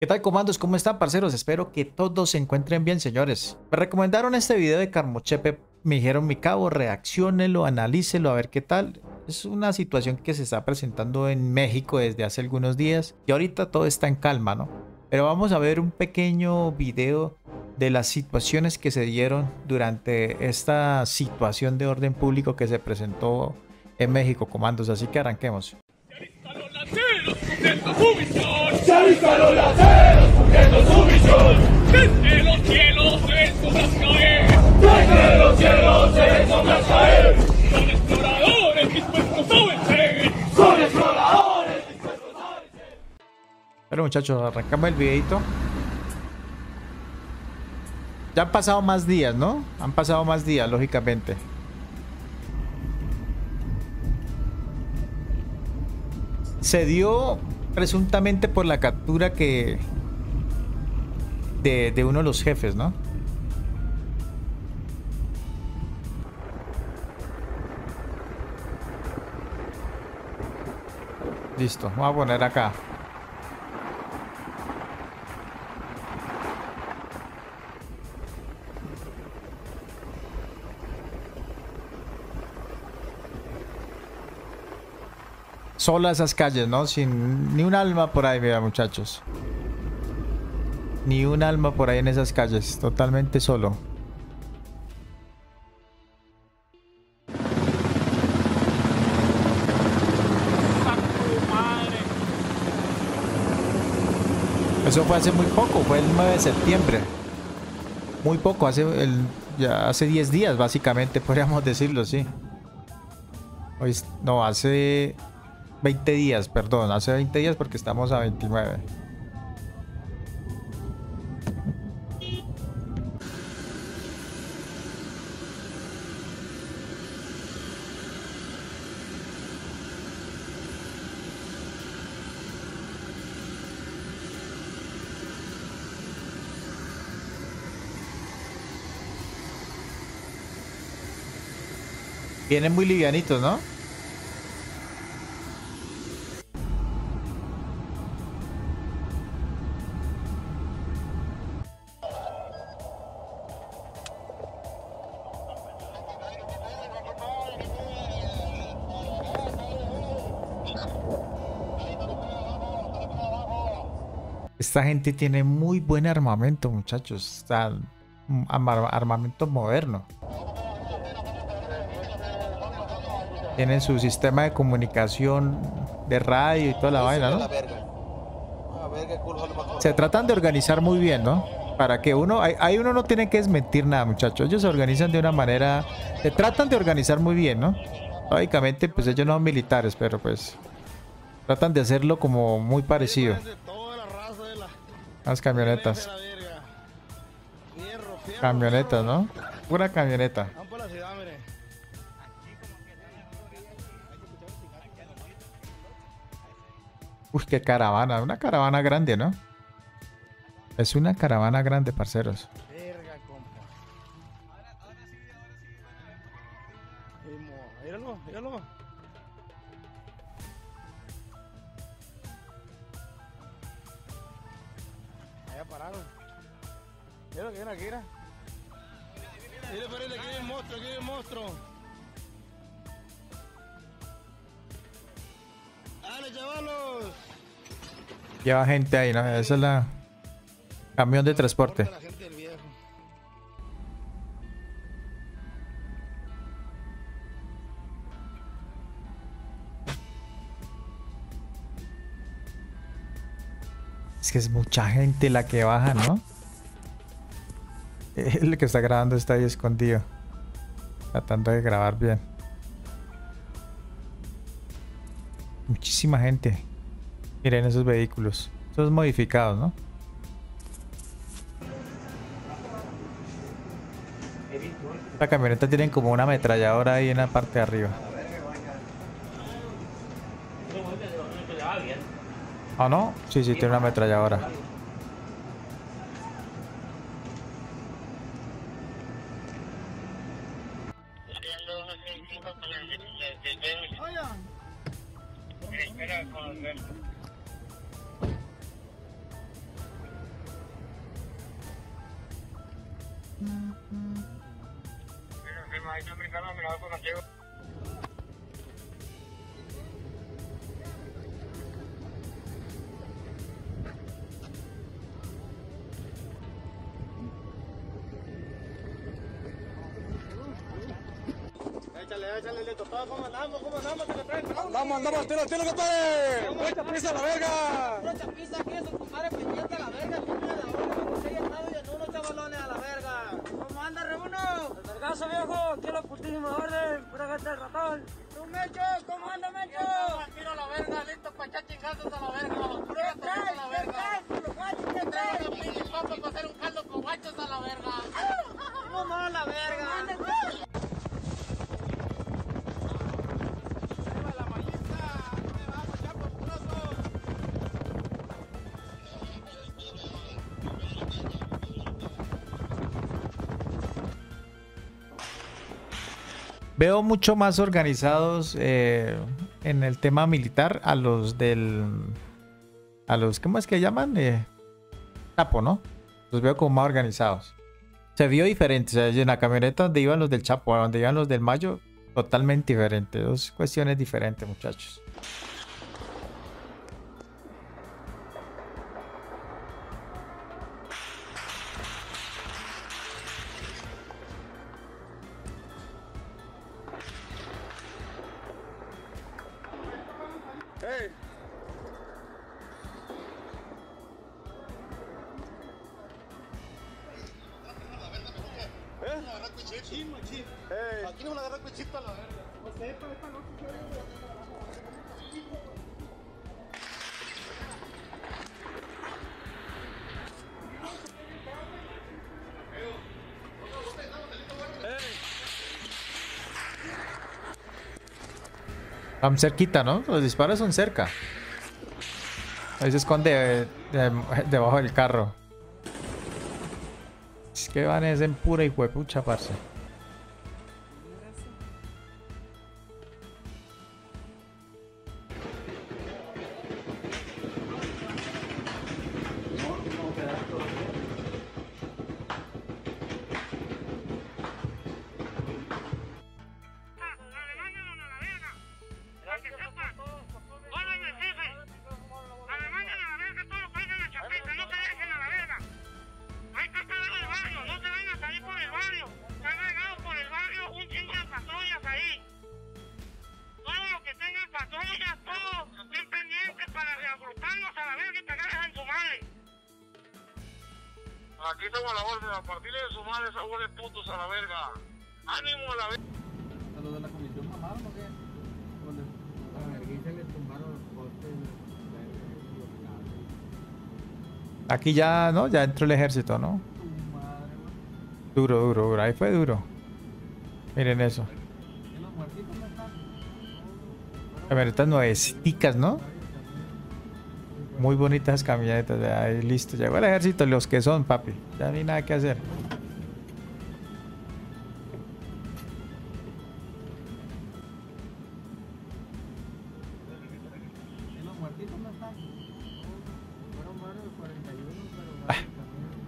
¿Qué tal, comandos? ¿Cómo están, parceros? Espero que todos se encuentren bien, señores. Me recomendaron este video de Carmochepe. Me dijeron, mi cabo, reacciónelo, analícelo, a ver qué tal. Es una situación que se está presentando en México desde hace algunos días. Y ahorita todo está en calma, ¿no? Pero vamos a ver un pequeño video de las situaciones que se dieron durante esta situación de orden público que se presentó en México, comandos. Así que arranquemos. Pero muchachos, arrancamos el videito. Ya han pasado más días, ¿no? Han pasado más días, lógicamente. Se dio presuntamente por la captura que de uno de los jefes, ¿no? Listo, vamos a poner acá. Solas esas calles, ¿no? Sin ni un alma por ahí, mira, muchachos. Ni un alma por ahí en esas calles. Totalmente solo. Eso fue hace muy poco. Fue el 9 de septiembre. Muy poco. Ya hace 10 días, básicamente, podríamos decirlo, sí. Hoy, no, hace... 20 días, perdón, hace 20 días porque estamos a 29. Vienen muy livianitos, ¿no? Esta gente tiene muy buen armamento, muchachos. Está armamento moderno. Tienen su sistema de comunicación de radio y toda la vaina, ¿no? Se tratan de organizar muy bien, ¿no? Para que uno... Ahí uno no tiene que desmentir nada, muchachos. Ellos se organizan de una manera... Se tratan de organizar muy bien, ¿no? Lógicamente, pues ellos no son militares, pero pues... Tratan de hacerlo como muy parecido. Las camionetas. Camionetas, ¿no? Pura camioneta. Uy, qué caravana. Una caravana grande, ¿no? Es una caravana grande, parceros. Pararon. Mira lo que viene aquí, mira. Mira, espérate, aquí viene el monstruo, aquí viene el monstruo. ¡Dale, chavalos! Lleva gente ahí, ¿no? Esa es la... Camión de transporte. Es que es mucha gente la que baja, ¿no? El que está grabando está ahí escondido, tratando de grabar bien. Muchísima gente. Miren esos vehículos. Esos modificados, ¿no? La camioneta tienen como una ametralladora ahí en la parte de arriba. ¿Ah, oh, no? Sí, sí, tiene una ametralladora. Échale, échale, papá, ¿cómo andamos? ¿Qué le traen? Andamos, tiro, compadre. ¡Mucha prisa a la verga! ¡Mucha prisa aquí, su compadre pendiente a la verga! ¡Mira la hora! ¡Como se haya estado y en uno, chavalones, a la verga! ¿Cómo anda, Rebuno? ¡El vergazo, viejo! ¡Aquí la putísima orden! ¡Pura gente del ratón! ¡Tú, Mecho! ¿Cómo anda, Mecho? ¡Tiro a la verga! ¡Listo para echar chingazos a la verga! ¡Qué traes, a la verga! ¡Qué traes, los pinches para hacer un caldo con guachos a la verga! ¡Cómo no, la verga! Veo mucho más organizados en el tema militar a los ¿cómo es que llaman? Chapo, ¿no? Los veo como más organizados. Se vio diferente, o sea, en la camioneta donde iban los del Chapo, donde iban los del Mayo, totalmente diferente. Dos cuestiones diferentes, muchachos. Aquí no van a agarrar cuchito a la verga. Pues sepa, esta no se puede. Están cerquita, ¿no? Los disparos son cerca. Ahí se esconde debajo del carro. Es que van es en pura y huepucha, parce. Aquí tengo la orden, a partir de su madre, esa hueá de putos a la verga. ¡Ánimo a la verga! ¿A los de la comisión mamaron o qué? A la verguita les tumbaron los postes. Aquí ya, ¿no? Ya entró el ejército, ¿no? Duro. Ahí fue duro. Miren eso. Camionetas nuevecitas, ¿no? Muy bonitas camionetas, ahí listo, llegó el ejército, los que son, papi, ya no hay nada que hacer.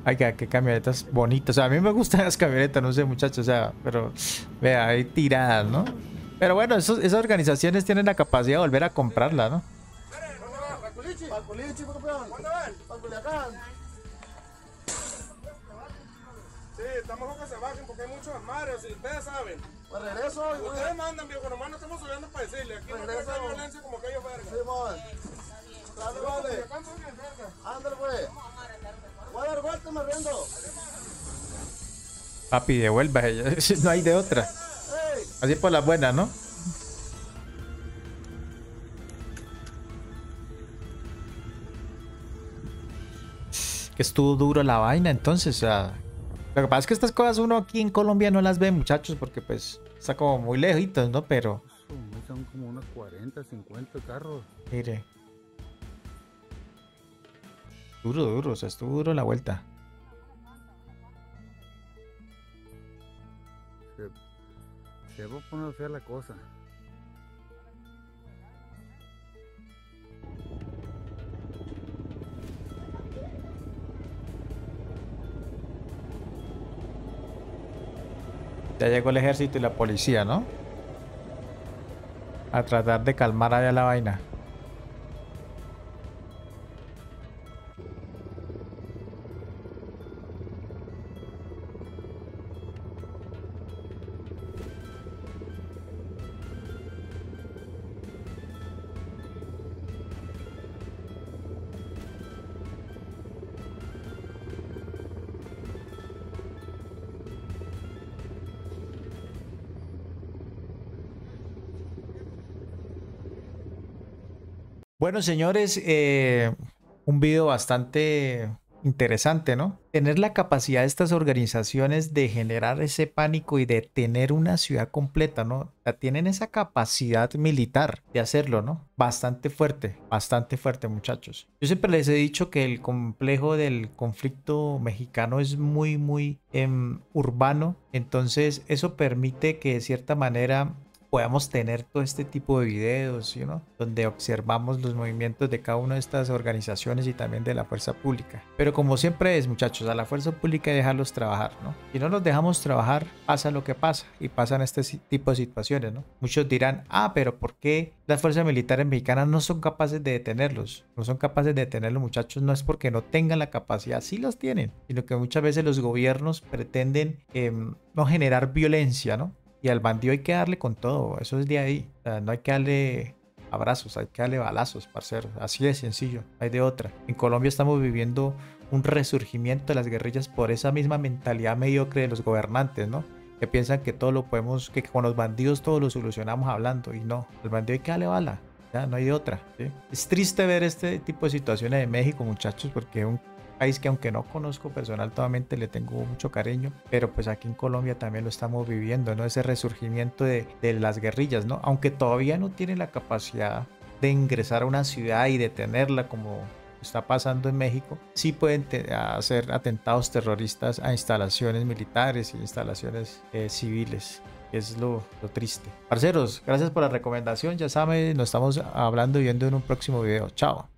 Ay, qué camionetas bonitas, o sea, a mí me gustan las camionetas, no sé muchachos, o sea, pero vea, hay tiradas, ¿no? Pero bueno, esas organizaciones tienen la capacidad de volver a comprarla, ¿no? Paculichi, campeón. ¿Cuándo van? Paculiacán. Sí, estamos con que se bajen porque hay muchos armarios y ustedes saben. Pues regreso. Ustedes mandan, viejo, nomás no estamos subiendo para decirle. Aquí no hay violencia como que ellos verga. Sí, vos. Claro, vale. Ándale, güey. Voy a dar vuelta, me riendo. Papi, devuelva. No hay de otra. Así por las buenas, ¿no? Estuvo duro la vaina, entonces, o sea, lo que pasa es que estas cosas uno aquí en Colombia no las ve, muchachos, porque pues está como muy lejitos, ¿no? Pero son como unos 40, 50 carros. Mire. Duro, o sea, estuvo duro la vuelta. Se va a poner fea la cosa. Ya llegó el ejército y la policía, ¿no? A tratar de calmar allá la vaina. Bueno, señores, un video bastante interesante, ¿no? Tener la capacidad de estas organizaciones de generar ese pánico y de tener una ciudad completa, ¿no? Tienen esa capacidad militar de hacerlo, ¿no? Bastante fuerte, muchachos. Yo siempre les he dicho que el complejo del conflicto mexicano es muy, muy urbano. Entonces, eso permite que de cierta manera podamos tener todo este tipo de videos, ¿sí, no? Donde observamos los movimientos de cada una de estas organizaciones y también de la fuerza pública. Pero como siempre es, muchachos, a la fuerza pública dejarlos trabajar, ¿no? Si no los dejamos trabajar, pasa lo que pasa y pasan este tipo de situaciones, ¿no? Muchos dirán, ah, pero ¿por qué las fuerzas militares mexicanas no son capaces de detenerlos? No son capaces de detenerlos, muchachos, no es porque no tengan la capacidad, sí las tienen, sino que muchas veces los gobiernos pretenden no generar violencia, ¿no? Y al bandido hay que darle con todo, eso es de ahí. O sea, no hay que darle abrazos, hay que darle balazos, parceros. Así de sencillo, no hay de otra. En Colombia estamos viviendo un resurgimiento de las guerrillas por esa misma mentalidad mediocre de los gobernantes, ¿no? Que piensan que todo lo podemos, que con los bandidos todo lo solucionamos hablando. Y no, al bandido hay que darle bala, ya no hay de otra, ¿sí? Es triste ver este tipo de situaciones de México, muchachos, porque es un país que aunque no conozco personal, totalmente le tengo mucho cariño, pero pues aquí en Colombia también lo estamos viviendo, ¿no? Ese resurgimiento de las guerrillas, ¿no? Aunque todavía no tiene la capacidad de ingresar a una ciudad y detenerla como está pasando en México, sí pueden hacer atentados terroristas a instalaciones militares y instalaciones civiles. Es lo triste. Parceros, gracias por la recomendación, ya saben, nos estamos hablando y viendo en un próximo video. Chao.